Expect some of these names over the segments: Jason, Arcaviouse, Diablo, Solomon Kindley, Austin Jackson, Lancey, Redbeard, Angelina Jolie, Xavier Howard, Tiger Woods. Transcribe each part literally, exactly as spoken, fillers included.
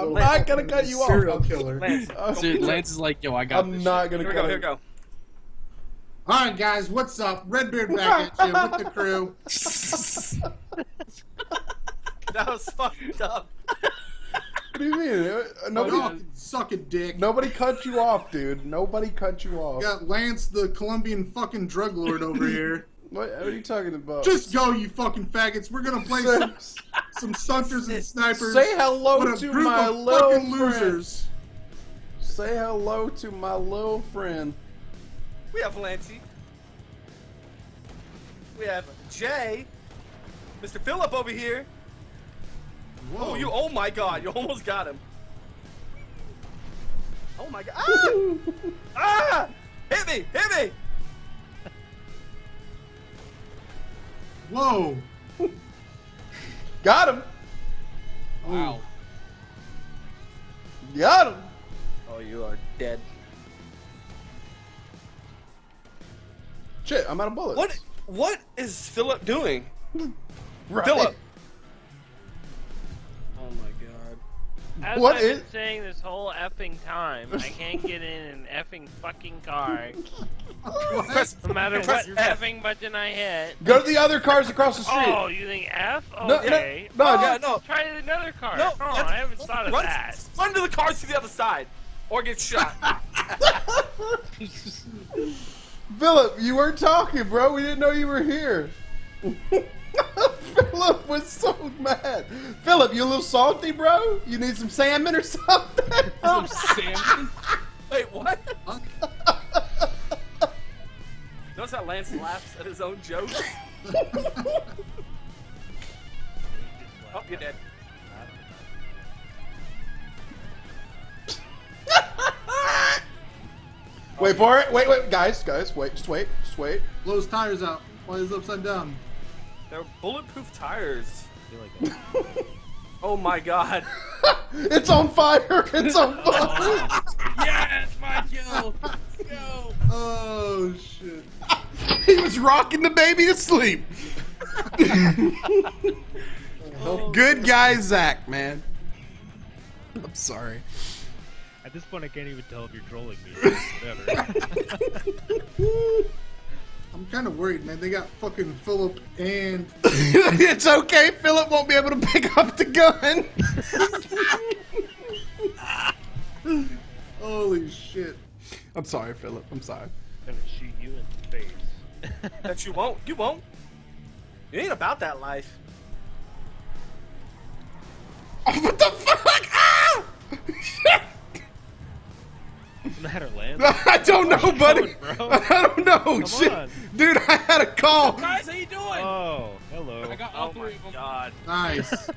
I'm Lance, not gonna cut you off. Serial killer. Lance, Dude, Lance is like, yo, I got. I'm this not shit. gonna here cut. Go, here we go. All right, guys, what's up? Redbeard back at you with the crew. That was fucked up. What do you mean? Nobody oh, suck a dick. Nobody cut you off, dude. Nobody cut you off. You got Lance, the Colombian fucking drug lord, over here. What, what are you talking about? Just go, you fucking faggots. We're gonna play some some suckers and snipers. Say hello to my little losers. Say hello to my little friend. We have Lancey. We have Jay. Mister Phillip over here. Whoa. Oh, you! Oh my God! You almost got him. Oh my God! Ah! Ah! Hit me! Hit me! Whoa! Got him! Wow! Got him! Oh, you are dead. Shit! I'm out of bullets. What? What is Phillip doing? Right. Phillip! Oh my God! As what I've is... been saying this whole effing time, I can't get in an effing fucking car. Press, no matter what F. effing button I hit. Go to the other cars across the street. Oh, you think F? Okay. No, no, no. Oh, yeah, no. Try another car. No, oh, I haven't thought of run, that. Run to the cars to the other side, or get shot. Phillip, you weren't talking, bro. We didn't know you were here. Phillip was so mad. Phillip, you a little salty, bro? You need some salmon or something? Some salmon? Wait, what? Notice how Lance laughs at his own joke? Oh, you're dead. Wait for it. Wait, wait, guys, guys, wait, just wait, just wait. Blow his tires out. Why is it upside down? They're bulletproof tires. Oh my God. It's on fire. It's on fire. Yes, my kill. Let's go. Oh, shit. He was rocking the baby to sleep. Oh, good guy, Zach, man. I'm sorry. At this point, I can't even tell if you're trolling me. Whatever. I'm kind of worried, man. They got fucking Phillip and... It's okay. Phillip won't be able to pick up the gun. Holy shit. I'm sorry, Phillip. I'm sorry. I'm going to shoot you in the face. That you won't. You won't. You ain't about that life. Oh, what the fuck? Ah! Shit. Matter, Lance? I don't know, buddy. Going, bro? I don't know. Come Shit. On. Dude, I had a call. Guys, how you doing? Oh, hello. I got all oh three of them. God. Nice.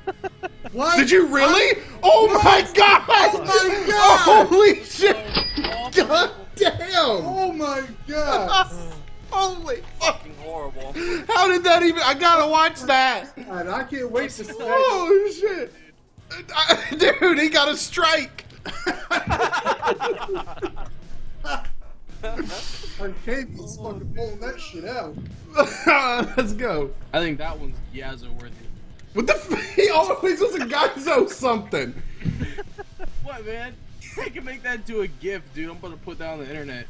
What? Did you really? Oh my God. Oh my God. Holy shit. God damn. Oh my God. Holy fucking horrible. How did that even? I gotta watch that. God, I can't wait to see. Oh shit. I... Dude, he got a strike. Arcaviouse fucking pulling that shit out. Let's go. I think that one's Yazzo worthy. What the f? He always was a Gaizo something. What, man? I can make that into a GIF, dude. I'm gonna put that on the internet.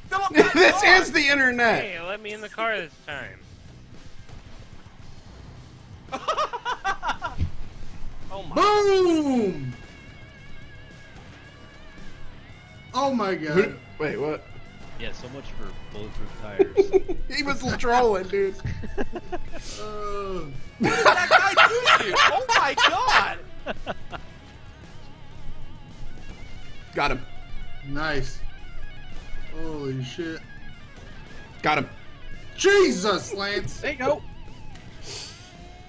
This car. Is the internet. Hey, let me in the car this time. Oh my. Boom! Oh my God. Wait, what? Yeah, so much for bulletproof tires. He was trolling, dude. uh, what did that guy do to you? Oh my God! Got him. Nice. Holy shit. Got him. Jesus, Lance! There you go.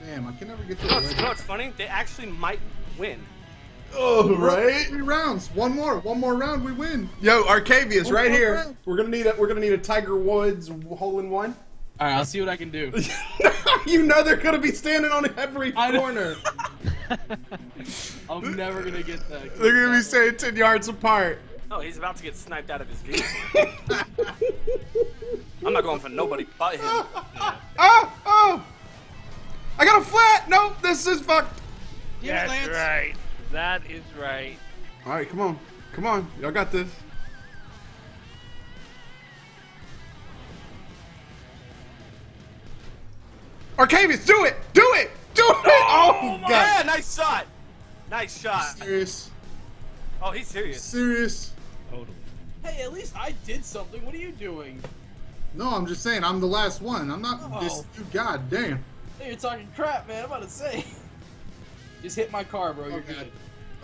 Damn, I can never get to that. You know what's funny? They actually might win. Oh, right? Three rounds. One more. One more round, we win. Yo, Arcaviouse, right here. Round. We're gonna need a we're gonna need a Tiger Woods hole in one. All right, I'll see what I can do. You know they're gonna be standing on every corner. I'm never gonna get that. They're gonna be standing ten yards apart. Oh, he's about to get sniped out of his vehicle. I'm not going for nobody but him. Oh, oh, oh! I got a flat. Nope, this is fucked. That's right. That is right. All right, come on. Come on. Y'all got this. Arcaviouse, do it! Do it! Do it! Oh, oh my God. Yeah, nice shot. Nice shot. He's serious. Oh, he's serious. Serious. Totally. Hey, at least I did something. What are you doing? No, I'm just saying, I'm the last one. I'm not oh. this dude. God damn. Hey, you're talking crap, man. I'm about to say. Just hit my car, bro. You're oh, good. God.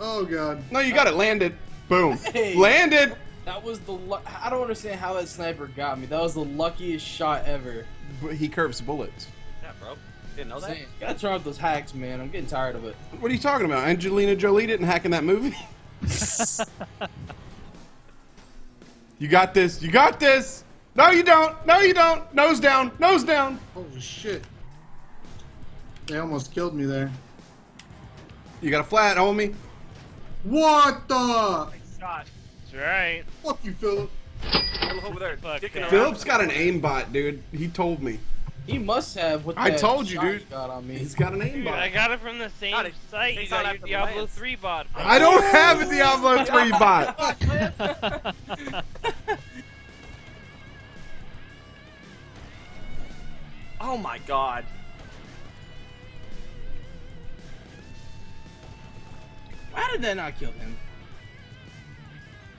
Oh, God. No, you got it. Landed. Boom. Hey, landed. That was the... I don't understand how that sniper got me. That was the luckiest shot ever. But he curves bullets. Yeah, bro. Didn't know that. You gotta try out those hacks, man. I'm getting tired of it. What are you talking about? Angelina Jolie didn't hack in that movie. You got this. You got this. No, you don't. No, you don't. Nose down. Nose down. Holy shit. They almost killed me there. You got a flat, homie. What the? Nice shot. That's right. Fuck you, Phillip. Over there. Phillip's got an aimbot, dude. He told me. He must have. What I told you, dude. Got on me. He's got an aimbot. Dude, I got it from the same a, site. You got your Diablo three bot. I don't have a Diablo three bot. Oh my God. How did that not kill him?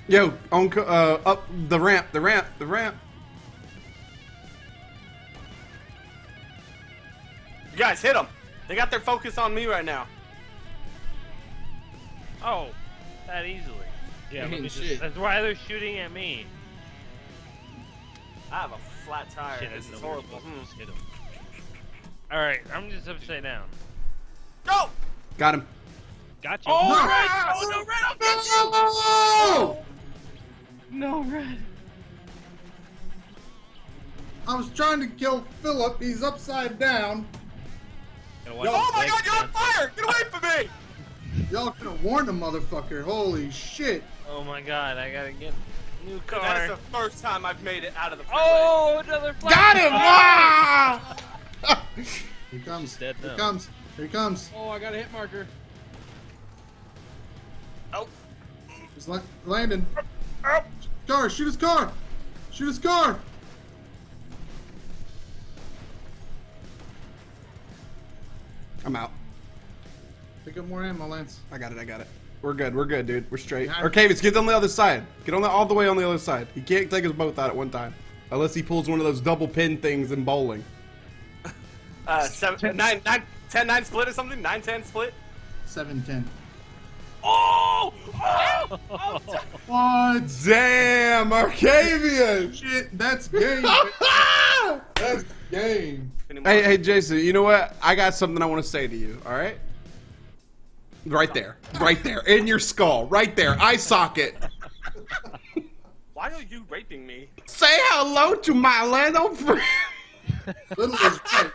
Yo, on uh, up the ramp, the ramp, the ramp. You guys hit them. They got their focus on me right now. Oh, that easily. Yeah, but just, that's why they're shooting at me. I have a flat tire. Shit, this is horrible. Just hit him. All right, I'm just upside down. Go. Got him. Got you. Oh, no. Red! Oh, no, Red! I'll get you! No, no, no, no. No, Red. I was trying to kill Phillip. He's upside down. Oh, my God, you're on fire! Get away from me! Y'all could have warned the motherfucker. Holy shit. Oh, my God. I gotta get a new car. That is the first time I've made it out of the freeway. Oh, another flag. Got him! Ah! Here comes. Dead Here now. comes. Here comes. Oh, I got a hit marker. Oh, he's landing. Oh. Car, shoot his car. Shoot his car. I'm out. Pick up more ammo, Lance. I got it. I got it. We're good. We're good, dude. We're straight. Arcaviouse, get on the other side. Get on the, all the way on the other side. He can't take us both out at one time, unless he pulls one of those double pin things in bowling. Uh, seven, ten. nine, nine, ten, nine split or something. Nine, ten split. Seven, ten. Oh! Oh! Oh! What? Damn, Arcaviouse! Shit, that's game. That's game. Hey, hey, Jason, you know what? I got something I want to say to you, all right? Right there. Right there. In your skull. Right there. Eye socket. Why are you raping me? Say hello to my Orlando friend. Little is right.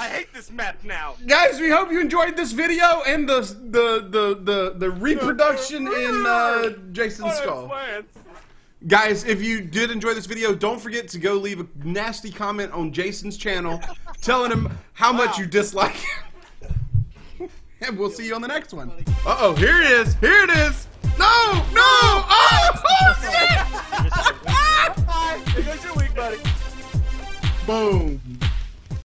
I hate this map now. Guys, we hope you enjoyed this video and the the the the, the reproduction in uh, Jason's skull. Guys, if you did enjoy this video, don't forget to go leave a nasty comment on Jason's channel, telling him how wow. much you dislike him. And we'll see you on the next one. Uh oh, here it is. Here it is. No, no. Oh, oh shit! There's your week, buddy. Boom.